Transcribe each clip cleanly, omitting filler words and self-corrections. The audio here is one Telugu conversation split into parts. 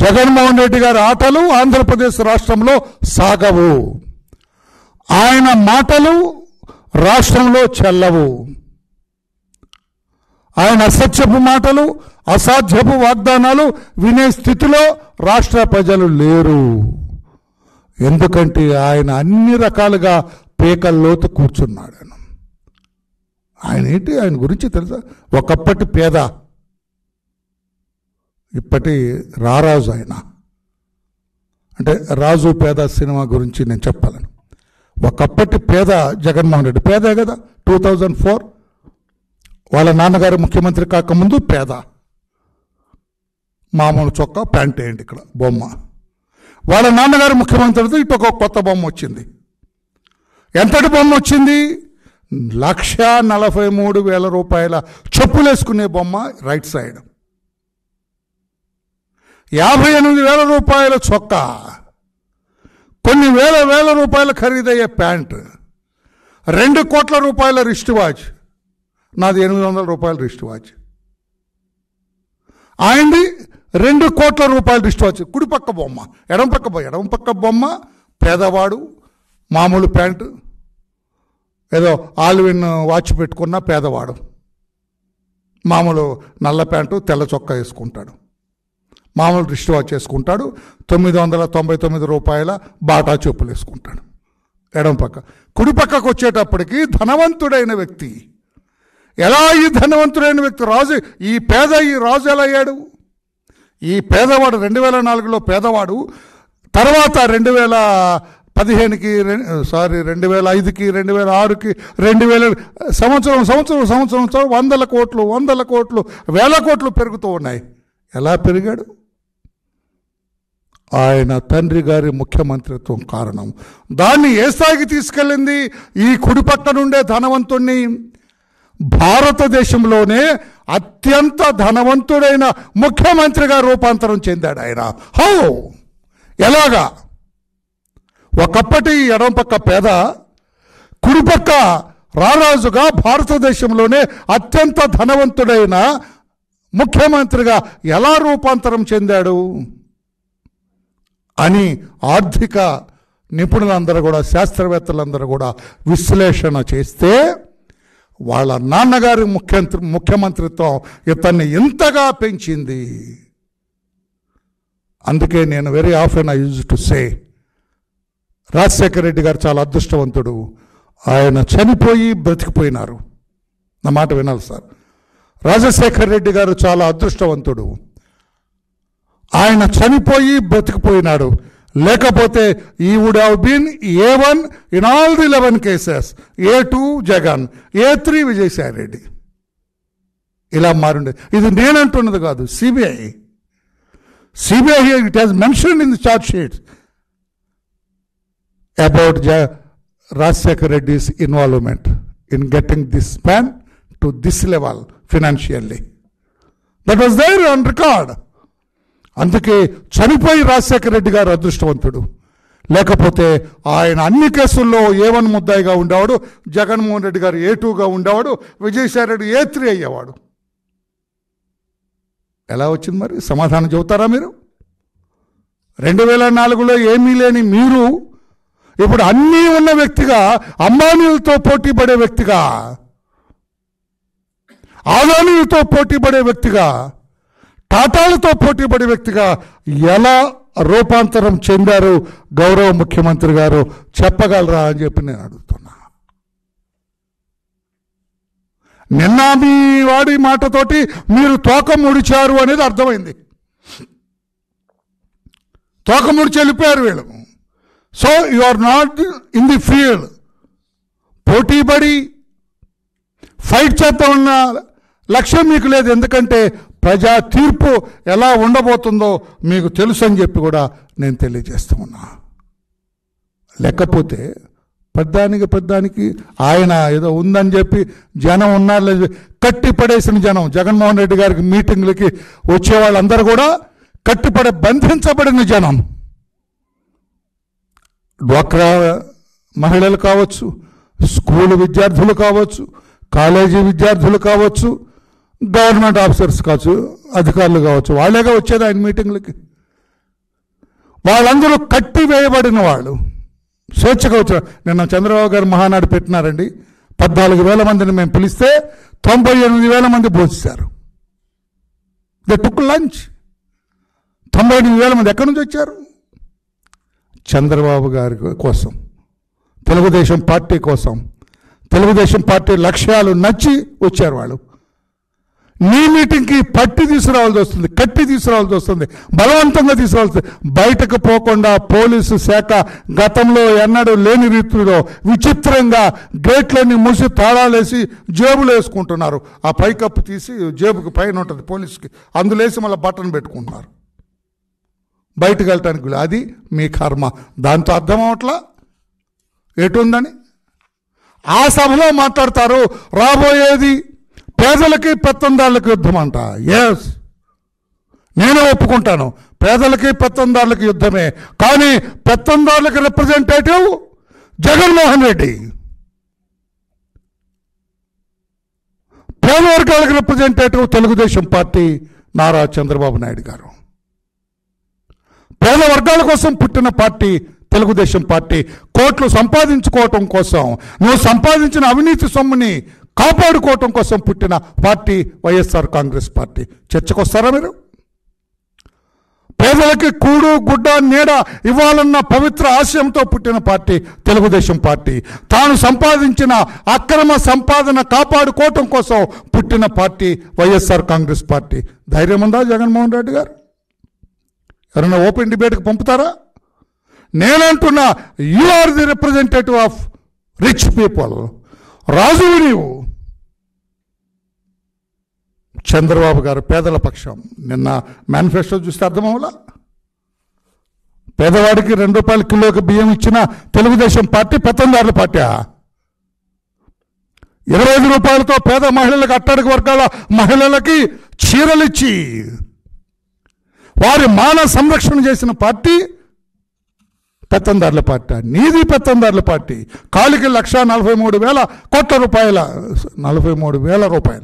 జగన్మోహన్ రెడ్డి గారి ఆటలు ఆంధ్రప్రదేశ్ రాష్ట్రంలో సాగవు, ఆయన మాటలు రాష్ట్రంలో చెల్లవు, ఆయన అసత్యపు మాటలు అసాధ్యపు వాగ్దానాలు వినే స్థితిలో రాష్ట్ర ప్రజలు లేరు. ఎందుకంటే ఆయన అన్ని రకాలుగా పేకల్లోతు కూర్చున్నాడు. ఆయన ఏంటి, ఆయన గురించి తెలుసా? ఒకప్పటి పేద, ఇప్పటి రారాజు ఆయన. అంటే రాజు పేద సినిమా గురించి నేను చెప్పాలను. ఒకప్పటి పేద జగన్మోహన్ రెడ్డి పేదే కదా. 2004 వాళ్ళ నాన్నగారు ముఖ్యమంత్రి కాకముందు పేద, మామూలు చొక్కా ప్యాంట్ వేయండి ఇక్కడ బొమ్మ. వాళ్ళ నాన్నగారు ముఖ్యమంత్రి, ఇటు ఒక కొత్త బొమ్మ వచ్చింది. ఎంతటి బొమ్మ వచ్చింది? 1,43,000 రూపాయల చెప్పులు వేసుకునే బొమ్మ రైట్ సైడ్, 58,000 రూపాయల చొక్కా, కొన్ని వేల రూపాయలు ఖరీదయ్యే ప్యాంటు, 2 కోట్ల రూపాయల రిస్ట్ వాచ్. నాది 800 రూపాయల రిస్ట్ వాచ్, ఆయనది 2 కోట్ల రూపాయల రిస్ట్ వాచ్. కుడిపక్క బొమ్మ, ఎడం పక్క బొమ్మ పేదవాడు, మామూలు ప్యాంటు, ఏదో ఆల్విన్ వాచ్ పెట్టుకున్న పేదవాడు, మామూలు నల్ల ప్యాంటు తెల్ల చొక్కా వేసుకుంటాడు, మామూలు రిస్ట్ వాచ్ వేసుకుంటాడు, 999 రూపాయల బాటా చెప్పులు వేసుకుంటాడు. ఎడం పక్క. కుడిపక్కకు వచ్చేటప్పటికి ధనవంతుడైన వ్యక్తి. ఎలా ఈ ధనవంతుడైన వ్యక్తి రాజు? ఈ రాజు ఎలా అయ్యాడు? ఈ పేదవాడు 2004లో పేదవాడు, తర్వాత 2015కి, 2005కి, 2006కి, 2000 సంవత్సరం వందల కోట్లు వేల కోట్లు పెరుగుతూ ఉన్నాయి. ఎలా పెరిగాడు? ఆయన తండ్రి గారి ముఖ్యమంత్రిత్వం కారణం. దాన్ని ఏ స్థాయికి తీసుకెళ్ళింది? ఈ కుడిపక్క నుండే ధనవంతుణ్ణి భారతదేశంలోనే అత్యంత ధనవంతుడైన ముఖ్యమంత్రిగా రూపాంతరం చెందాడు ఆయన. హౌ? ఎలాగా? ఒకప్పటి ఎడంపక్క పేద, కుడిపక్క రారాజుగా భారతదేశంలోనే అత్యంత ధనవంతుడైన ముఖ్యమంత్రిగా ఎలా రూపాంతరం చెందాడు అని ఆర్థిక నిపుణులందరూ కూడా, శాస్త్రవేత్తలందరూ కూడా విశ్లేషణ చేస్తే వాళ్ళ నాన్నగారి ముఖ్యమంత్రిత్వం ఇతన్ని ఇంతగా పెంచింది. అందుకే నేను very often I use to say, Rajasekhara Reddy garu చాలా అదృష్టవంతుడు. ఆయన చనిపోయి బ్రతికిపోయినారు. నా మాట వినాలి సార్. రాజశేఖర రెడ్డి గారు చాలా అదృష్టవంతుడు, ఆయన చనిపోయి బ్రతికిపోయినాడు. లేకపోతే ఈ would have been A1 in all the 11 cases, A2 Jagan, A3 Vijayasai Reddy, ఇలా మారుండేది. ఇది నేనంటున్నది కాదు, CBI it has mentioned in the charge sheets about Rajasekhara Reddy's involvement in getting this man to this level financially. That was there on record. అందుకే చనిపోయి రాజశేఖర రెడ్డి గారు అదృష్టవంతుడు. లేకపోతే ఆయన అన్ని కేసుల్లో A1 ముద్దాయిగా ఉండేవాడు, జగన్మోహన్ రెడ్డి గారు A2గా ఉండేవాడు, విజయసాయిరెడ్డి A3 అయ్యేవాడు. ఎలా వచ్చింది మరి? సమాధానం చెబుతారా మీరు? 2004లో ఏమీ లేని మీరు ఇప్పుడు అన్నీ ఉన్న వ్యక్తిగా, అంబానీలతో పోటీ పడే వ్యక్తిగా, ఆదానీలతో పోటీ పడే వ్యక్తిగా, టాటాలతో పోటీ పడే వ్యక్తిగా ఎలా రూపాంతరం చెందారు గౌరవ ముఖ్యమంత్రి గారు చెప్పగలరా అని చెప్పి నేను అడుగుతున్నా. నిన్న మీ వాడి మాటతోటి మీరు తోక ముడిచారు అనేది అర్థమైంది. తోక ముడిచి వెళ్ళిపోయారు వీళ్ళు. So you are not in the field. పోటీ పడి ఫైట్ చేద్దామన్న లక్ష్యం మీకు లేదు. ఎందుకంటే ప్రజా తీర్పు ఎలా ఉండబోతుందో మీకు తెలుసు అని చెప్పి కూడా నేను తెలియజేస్తూ ఉన్నా. లేకపోతే పెద్దానికి ఆయన ఏదో ఉందని చెప్పి జనం ఉన్నారు కట్టి పడేసిన జనం. జగన్మోహన్ రెడ్డి గారికి మీటింగ్లకి వచ్చే వాళ్ళందరూ కూడా కట్టిపడే బంధించబడిన జనం. డ్వాక్రా మహిళలు కావచ్చు, స్కూల్ విద్యార్థులు కావచ్చు, కాలేజీ విద్యార్థులు కావచ్చు, గవర్నమెంట్ ఆఫీసర్స్ కావచ్చు, అధికారులు కావచ్చు, వాళ్ళేగా వచ్చేది ఆయన మీటింగ్లకి. వాళ్ళందరూ కట్టి వేయబడిన వాళ్ళు స్వేచ్ఛగా వచ్చారు. నిన్న చంద్రబాబు గారు మహానాడు పెట్టినారండి, 14,000 మందిని మేము పిలిస్తే 98,000 మంది భోజిస్తారు. They took lunch. 98,000 మంది ఎక్కడి నుంచి వచ్చారు? చంద్రబాబు గారి కోసం, తెలుగుదేశం పార్టీ కోసం, తెలుగుదేశం పార్టీ లక్ష్యాలు నచ్చి వచ్చారు వాళ్ళు. నీ మీటింగ్కి పట్టి తీసుకురావాల్సి వస్తుంది, కట్టి తీసుకురావాల్సి వస్తుంది, బలవంతంగా తీసుకురావాల్సి వస్తుంది. బయటకు పోకుండా పోలీసు శాఖ గతంలో ఎన్నడూ లేని రీతిలో విచిత్రంగా గేట్లన్నీ మూసి తాళాలేసి జేబులు వేసుకుంటున్నారు. ఆ పైకప్పు తీసి జేబుకి పైన ఉంటుంది పోలీసుకి, అందులేసి మళ్ళీ బటన్ పెట్టుకుంటున్నారు బయటకు వెళ్ళటానికి. అది మీ కర్మ. దాంతో అర్థం అవట్లా ఎటుందని. ఆ సభలో మాట్లాడతారు రాబోయేది పేదలకి పెత్తందారులకు యుద్ధం అంట. ఎస్, నేను ఒప్పుకుంటాను పేదలకి పెత్తందారులకు యుద్ధమే, కానీ పెత్తందారులకు రిప్రజెంటేటివ్ జగన్మోహన్ రెడ్డి, పేద వర్గాలకు రిప్రజెంటేటివ్ తెలుగుదేశం పార్టీ నారా చంద్రబాబు నాయుడు గారు. పేద వర్గాల కోసం పుట్టిన పార్టీ తెలుగుదేశం పార్టీ. కోట్లు సంపాదించుకోవటం కోసం, నువ్వు సంపాదించిన అవినీతి సొమ్ముని కాపాడుకోవటం కోసం పుట్టిన పార్టీ వైఎస్ఆర్ కాంగ్రెస్ పార్టీ. చర్చకొస్తారా మీరు? పేదలకి కూడు గుడ్డ నీడ ఇవ్వాలన్న పవిత్ర ఆశయంతో పుట్టిన పార్టీ తెలుగుదేశం పార్టీ. తాను సంపాదించిన అక్రమ సంపాదన కాపాడుకోవటం కోసం పుట్టిన పార్టీ వైఎస్ఆర్ కాంగ్రెస్ పార్టీ. ధైర్యం ఉందా జగన్మోహన్ రెడ్డి గారు? ఎవరైనా ఓపెన్ డిబేట్కి పంపుతారా? నేనంటున్నా you are the representative of rich people. రాజువు నీవు. చంద్రబాబు గారు పేదల పక్షం. నిన్న మేనిఫెస్టో చూస్తే అర్థమవులా? పేదవాడికి 2 రూపాయల కిలోకి బియ్యం ఇచ్చిన తెలుగుదేశం పార్టీ పెత్తందారుల పార్టీ. 25 రూపాయలతో పేద మహిళలకు, అట్టడుగు వర్గాల మహిళలకి చీరలిచ్చి వారి మాన సంరక్షణ చేసిన పార్టీ పెత్తందారుల పార్టీ. నీది పెత్తందారుల పార్టీ. కాలికి 1,43,000 కోట్ల రూపాయల 43,000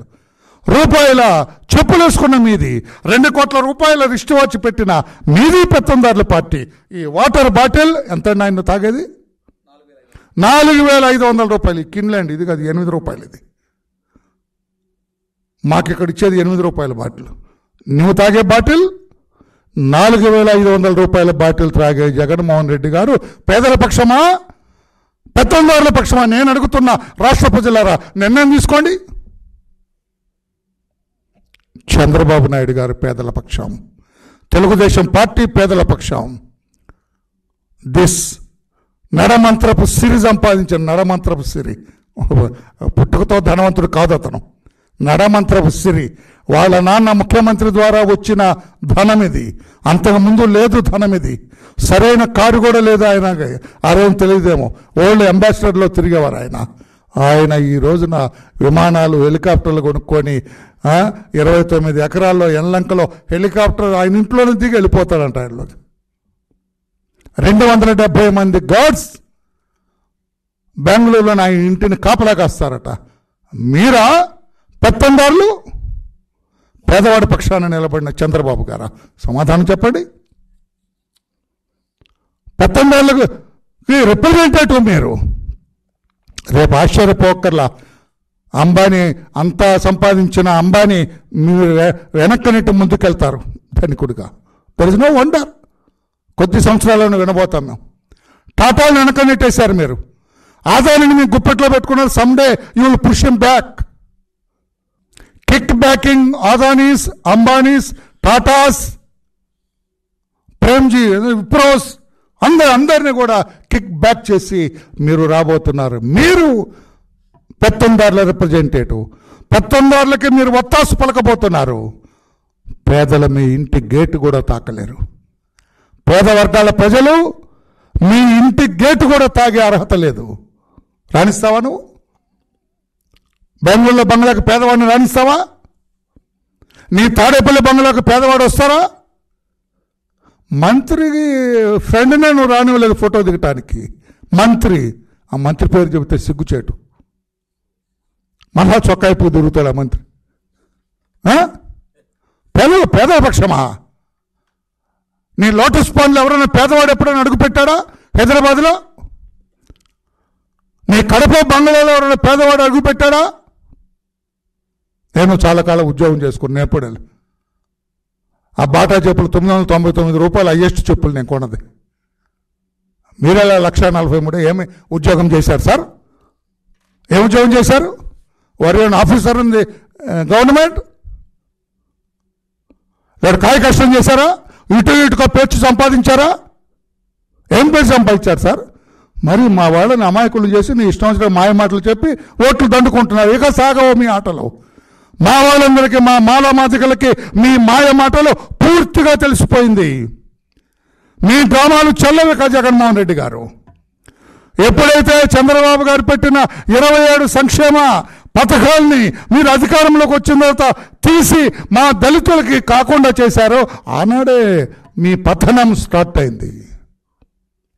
రూపాయల చెప్పులు వేసుకున్న మీది, 2 కోట్ల రూపాయల రిస్ట్ వాచ్ పెట్టిన మీది పెత్తందారుల పార్టీ. ఈ వాటర్ బాటిల్ ఎంత ఆయన తాగేది? 4,500 రూపాయలు. కిన్లాండ్ ఇది కాదు, 8 రూపాయలు. ఇది మాకు ఇక్కడ ఇచ్చేది 8 రూపాయల బాటిల్. నువ్వు తాగే బాటిల్ 4,500 రూపాయల బాటిల్ త్రాగే జగన్మోహన్ రెడ్డి గారు పేదల పక్షమా పెత్తందారుల పక్షమా? నేను అడుగుతున్న రాష్ట్ర ప్రజలారా నిర్ణయం తీసుకోండి. చంద్రబాబు నాయుడు గారు పేదల పక్షం, తెలుగుదేశం పార్టీ పేదల పక్షం. దిస్ నరమంత్రపు సిరి సంపాదించిన నరమంత్రపు సిరి, పుట్టుకతో ధనవంతుడు కాదు అతను, నడమంత్రపు సిరి. వాళ్ళ నాన్న ముఖ్యమంత్రి ద్వారా వచ్చిన ధనం ఇది. అంతకుముందు లేదు ధనం ఇది. సరైన కారు కూడా లేదు ఆయన. అరేం తెలియదేమో, ఓల్డ్ అంబాసిడర్లో తిరిగేవారు ఆయన. ఆయన ఈ రోజున విమానాలు, హెలికాప్టర్లు కొనుక్కొని 29 ఎకరాల్లో ఎన్లంకలో హెలికాప్టర్ ఆయన ఇంట్లోనే దిగి వెళ్ళిపోతాడంట. ఆయనలో 270 మంది గార్డ్స్ బెంగళూరులో ఆయన ఇంటిని కాపలా కాస్తారట. మీరా పెత్తందారులు? పేదవాడి పక్షాన నిలబడిన చంద్రబాబు గారా? సమాధానం చెప్పండి. పెత్తందారులకు రిప్రజెంటేటివ్ మీరు. రేపు ఆశ్చర్యపోకర్లా, అంబానీ అంతా సంపాదించిన అంబానీ మీరు వెనక్కనిటి ముందుకెళ్తారు ధనికుడుగా. There is no wonder. కొద్ది సంవత్సరాలను వినబోతాం మేము. టాటాలు వెనకనిట్టేశారు మీరు. ఆదాయాన్ని మీరు గుప్పెట్లో పెట్టుకున్నారు. Someday you will push him back. Kick backing Adanis, Ambanis, Tatas, Premji, Wipros అందరినీ కూడా కిక్ బ్యాక్ చేసి మీరు రాబోతున్నారు. మీరు పెత్తందారుల రిప్రజెంటేటివ్. పెత్తందారులకి మీరు వత్తాసు పలకబోతున్నారు. పేదల మీ ఇంటి గేటు కూడా తాకలేరు. పేద వర్గాల ప్రజలు మీ ఇంటి గేటు కూడా తాగే అర్హత లేదు. రాణిస్తావా నువ్వు? బెంగళూరులో బంగ్లాకి పేదవాడిని రాణిస్తావా? నీ తాడేపల్లి బంగ్లాకి పేదవాడు వస్తారా? మంత్రికి ఫ్రెండ్నే నువ్వు రానివ్వలేదు ఫోటో దిగటానికి. మంత్రి, ఆ మంత్రి పేరు చెబితే సిగ్గుచేటు. మళ్ళా చొక్కాయిపో దొరుకుతాడు ఆ మంత్రి. పేదల పక్షమా? నీ లోటస్ పాండ్లో ఎవరైనా పేదవాడు ఎప్పుడైనా అడుగుపెట్టాడా? హైదరాబాద్లో నీ కడప బంగ్లాలో ఎవరైనా పేదవాడు అడుగుపెట్టాడా? నేను చాలా కాలం ఉద్యోగం చేసుకున్నాను, ఎప్పుడు ఆ బాటా చెప్పులు 999 రూపాయలు హైయెస్ట్ చెప్పులు నేను కొన్నది. మీరెలా 143 ఏమి ఉద్యోగం చేశారు సార్? ఏమి ఉద్యోగం చేశారు? వారి ఆఫీసర్ ఉంది గవర్నమెంట్, వాడు కాయ కష్టం చేశారా? ఇటు ఇటుగా పేర్చి సంపాదించారా? ఏం పేరు సంపాదించారు సార్? మరి మా వాళ్ళని అమాయకులు చేసి నీ ఇష్టం వచ్చిన మాయ మాటలు చెప్పి ఓట్లు దండుకుంటున్నారు. ఇక సాగవు మీ ఆటలు. మా వాళ్ళందరికీ, మా మాలామాతికలకి మీ మాయ మాటలు పూర్తిగా తెలిసిపోయింది. మీ డ్రామాలు చల్లవి కా జగన్మోహన్ రెడ్డి గారు. ఎప్పుడైతే చంద్రబాబు గారు పెట్టిన 27 సంక్షేమ పథకాల్ని మీరు అధికారంలోకి వచ్చిన తర్వాత తీసి మా దళితులకి కాకుండా చేశారో ఆనాడే మీ పతనం స్టార్ట్ అయింది.